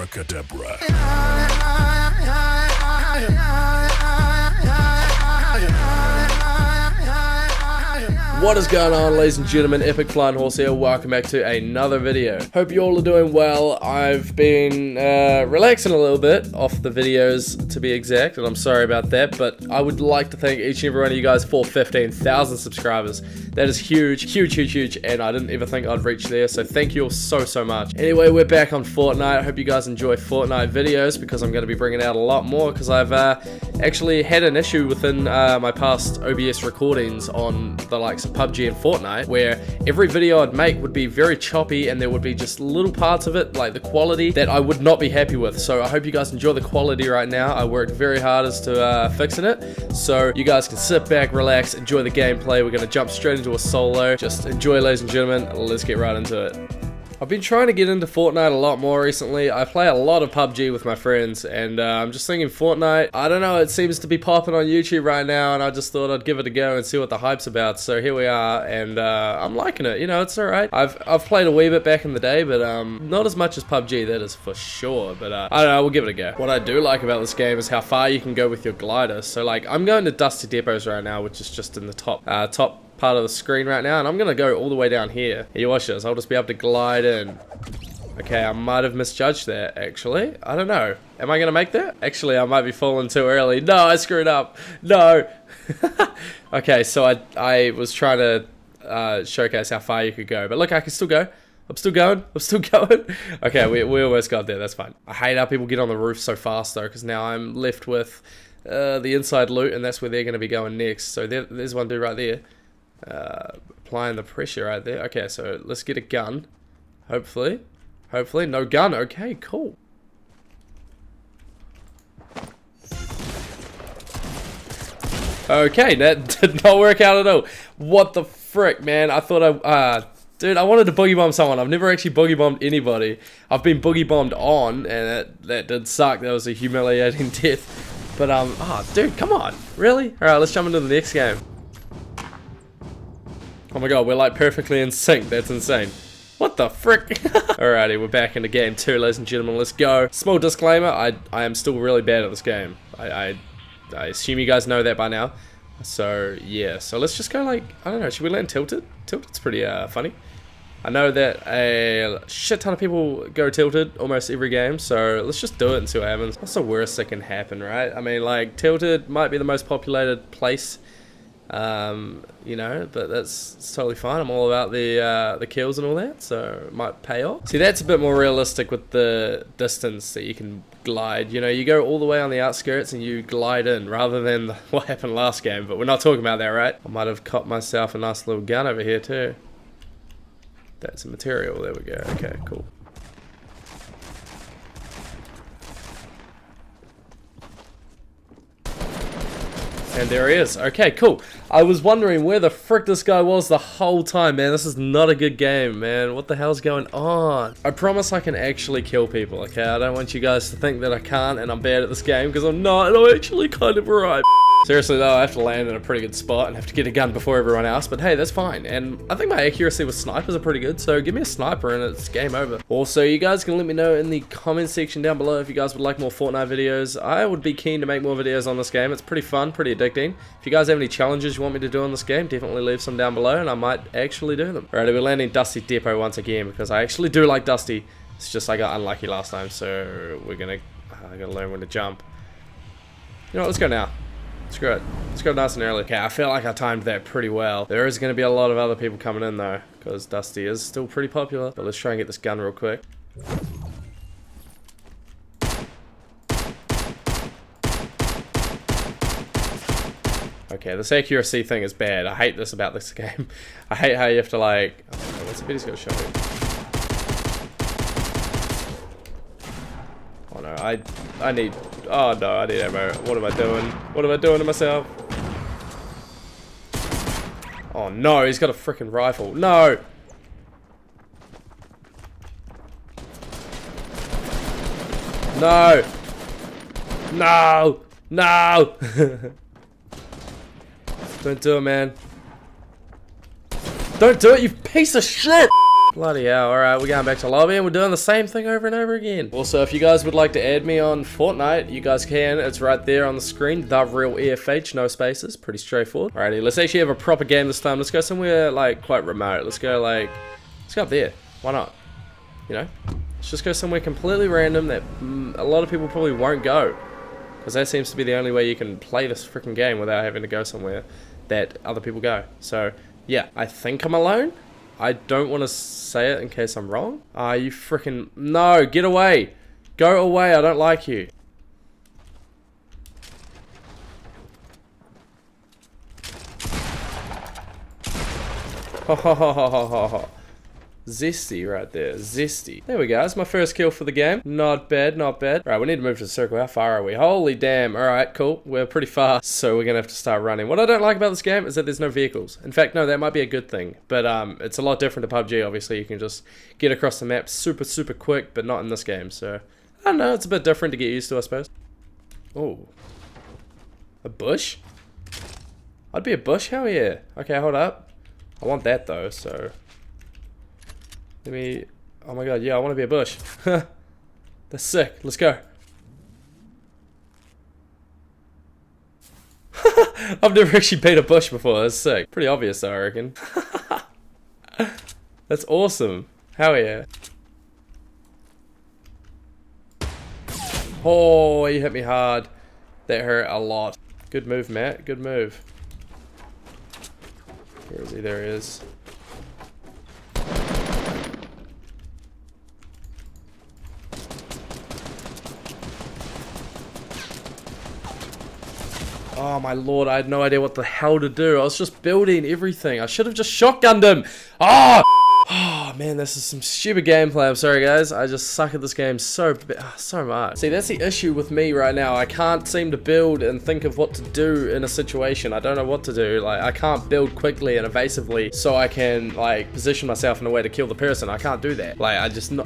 Abracadabra. What is going on, ladies and gentlemen? Epic Flying Horse here. Welcome back to another video. Hope you all are doing well. I've been relaxing a little bit off the videos, to be exact, and I'm sorry about that, but I would like to thank each and every one of you guys for 15,000 subscribers. That is huge, huge, huge, huge, and I didn't ever think I'd reach there, so thank you all so, so much. Anyway, we're back on Fortnite. I hope you guys enjoy Fortnite videos, because I'm going to be bringing out a lot more, because I've actually had an issue within my past OBS recordings on the likes of PUBG and Fortnite, where every video I'd make would be very choppy, and there would be just little parts of it, like the quality, that I would not be happy with. So I hope you guys enjoy the quality right now. I worked very hard as to fixing it, so you guys can sit back, relax, enjoy the gameplay. We're gonna jump straight into a solo. Just enjoy, ladies and gentlemen. Let's get right into it. I've been trying to get into Fortnite a lot more recently. I play a lot of PUBG with my friends, and I'm just thinking Fortnite, I don't know, it seems to be popping on YouTube right now, and I just thought I'd give it a go and see what the hype's about. So here we are, and I'm liking it, you know, it's alright. I've played a wee bit back in the day, but not as much as PUBG, that is for sure, but I don't know, we'll give it a go. What I do like about this game is how far you can go with your glider. So like, I'm going to Dusty Depots right now, which is just in the top part of the screen right now, and I'm gonna go all the way down here. You watch this, I'll just be able to glide in. Okay, I might have misjudged that, actually. I don't know. Am I gonna make that? Actually, I might be falling too early. No, I screwed up. No. Okay, so I was trying to showcase how far you could go, but look, I can still go. I'm still going. I'm still going. Okay, we almost got there. That's fine. I hate how people get on the roof so fast, though, because now I'm left with the inside loot, and that's where they're gonna be going next. So there's one dude right there. Applying the pressure right there. Okay, so let's get a gun. Hopefully, no gun. Okay, cool. Okay, that did not work out at all. What the frick, man? I thought dude, I wanted to boogie bomb someone. I've never actually boogie bombed anybody. I've been boogie bombed on, and that did suck. That was a humiliating death. But dude, come on, really? All right, let's jump into the next game. Oh my god, we're like perfectly in sync, that's insane. What the frick? Alrighty, we're back into game two, ladies and gentlemen, let's go. Small disclaimer, I am still really bad at this game. I assume you guys know that by now. So yeah, so let's just go like, I don't know, should we land Tilted? Tilted's pretty funny. I know that a shit ton of people go Tilted almost every game, so let's just do it and see what happens. What's the worst that can happen, right? I mean, like, Tilted might be the most populated place, you know, but that's totally fine. I'm all about the kills and all that, so it might pay off. See, that's a bit more realistic with the distance that you can glide. You know, you go all the way on the outskirts and you glide in, rather than what happened last game, but we're not talking about that, right? I might have caught myself a nice little gun over here too. That's a material, there we go. Okay, cool. And there he is. Okay, cool. I was wondering where the frick this guy was the whole time, man. This is not a good game, man. What the hell's going on? I promise I can actually kill people, okay? I don't want you guys to think that I can't and I'm bad at this game, because I'm not, and I'm actually kind of right. Seriously though, I have to land in a pretty good spot and have to get a gun before everyone else, but hey, that's fine. And I think my accuracy with snipers are pretty good, so give me a sniper and it's game over. Also, you guys can let me know in the comment section down below if you guys would like more Fortnite videos. I would be keen to make more videos on this game. It's pretty fun, pretty addicting. If you guys have any challenges you want me to do on this game, definitely leave some down below and I might actually do them. Alrighty, we're landing Dusty Depot once again, because I actually do like Dusty. It's just I got unlucky last time, so I gotta learn when to jump. You know what, let's go now. Screw it. Let's go nice and early. Okay, I feel like I timed that pretty well. There is going to be a lot of other people coming in though, because Dusty is still pretty popular. But let's try and get this gun real quick. Okay, this accuracy thing is bad. I hate this about this game. I hate how you have to like... Oh, what's the video's going to show me? Oh no, I need... Oh no, I need ammo. What am I doing? What am I doing to myself? Oh no, he's got a freaking rifle. No! No! No! No! Don't do it, man. Don't do it, you piece of shit! Bloody hell. Alright, we're going back to lobby and we're doing the same thing over and over again. Also, if you guys would like to add me on Fortnite, you guys can. It's right there on the screen. The Real EFH, no spaces. Pretty straightforward. Alrighty, let's actually have a proper game this time. Let's go somewhere like quite remote. Let's go like, let's go up there. Why not? You know? Let's just go somewhere completely random that a lot of people probably won't go. Because that seems to be the only way you can play this freaking game without having to go somewhere that other people go. So, yeah. I think I'm alone. I don't want to say it in case I'm wrong. Ah, you freaking... No, get away. Go away. I don't like you. Ho, ho, ho, ho, ho, ho, ho. Zesty right there. Zesty. There we go. That's my first kill for the game. Not bad, not bad. All right, we need to move to the circle. How far are we? Holy damn. All right, cool. We're pretty far, so we're going to have to start running. What I don't like about this game is that there's no vehicles. In fact, no, that might be a good thing, but it's a lot different to PUBG, obviously. You can just get across the map super, super quick, but not in this game, so... I don't know. It's a bit different to get used to, I suppose. Oh. A bush? I'd be a bush? Hell yeah. Okay, hold up. I want that, though, so... Let me... Oh my god, yeah, I want to be a bush. That's sick. Let's go. I've never actually been a bush before. That's sick. Pretty obvious, though, I reckon. That's awesome. Hell yeah. Oh, you hit me hard. That hurt a lot. Good move, Matt. Good move. Where is he? There he is. Oh my lord, I had no idea what the hell to do. I was just building everything. I should have just shotgunned him. Oh, oh man, this is some stupid gameplay. I'm sorry guys, I just suck at this game so much. See, that's the issue with me right now. I can't seem to build and think of what to do in a situation. I don't know what to do. Like, I can't build quickly and evasively so I can like position myself in a way to kill the person. I can't do that. Like,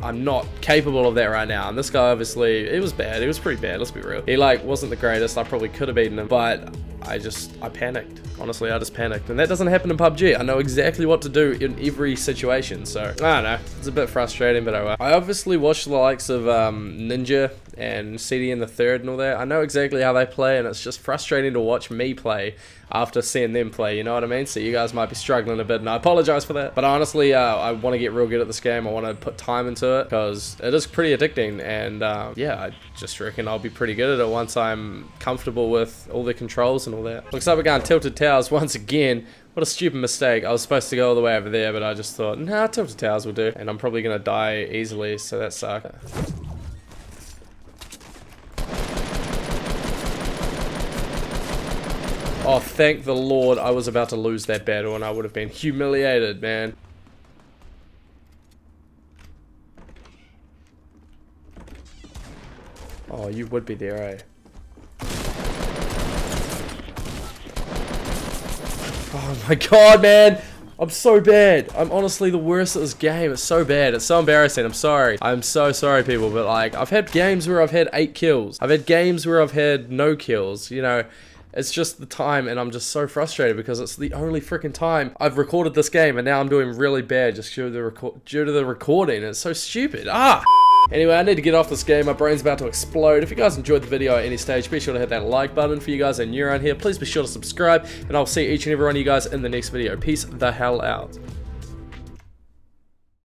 I'm not capable of that right now. And this guy, obviously, it was bad. It was pretty bad. Let's be real. He like wasn't the greatest. I probably could have beaten him, but I panicked. Honestly, I just panicked. And that doesn't happen in PUBG. I know exactly what to do in every situation. So, I don't know. It's a bit frustrating, but I will. I obviously watched the likes of Ninja and CD in the Third and all that. I know exactly how they play, and it's just frustrating to watch me play after seeing them play, you know what I mean? So you guys might be struggling a bit, and I apologize for that. But honestly, I want to get real good at this game. I want to put time into it, because it is pretty addicting, and yeah, I just reckon I'll be pretty good at it once I'm comfortable with all the controls and all that. Looks like we're going Tilted Towers once again. What a stupid mistake. I was supposed to go all the way over there, but I just thought, nah, Tilted Towers will do. And I'm probably going to die easily, so that sucks. Oh, thank the Lord, I was about to lose that battle and I would have been humiliated, man. Oh, you would be there, eh? Oh my god, man! I'm so bad. I'm honestly the worst at this game. It's so bad. It's so embarrassing. I'm sorry. I'm so sorry, people. But, like, I've had games where I've had 8 kills. I've had games where I've had no kills, you know. It's just the time, and I'm just so frustrated because it's the only freaking time I've recorded this game, and now I'm doing really bad just due to the recording. It's so stupid. Ah! Anyway, I need to get off this game. My brain's about to explode. If you guys enjoyed the video at any stage, be sure to hit that like button. For you guys that are new around here, please be sure to subscribe, and I'll see each and every one of you guys in the next video. Peace the hell out.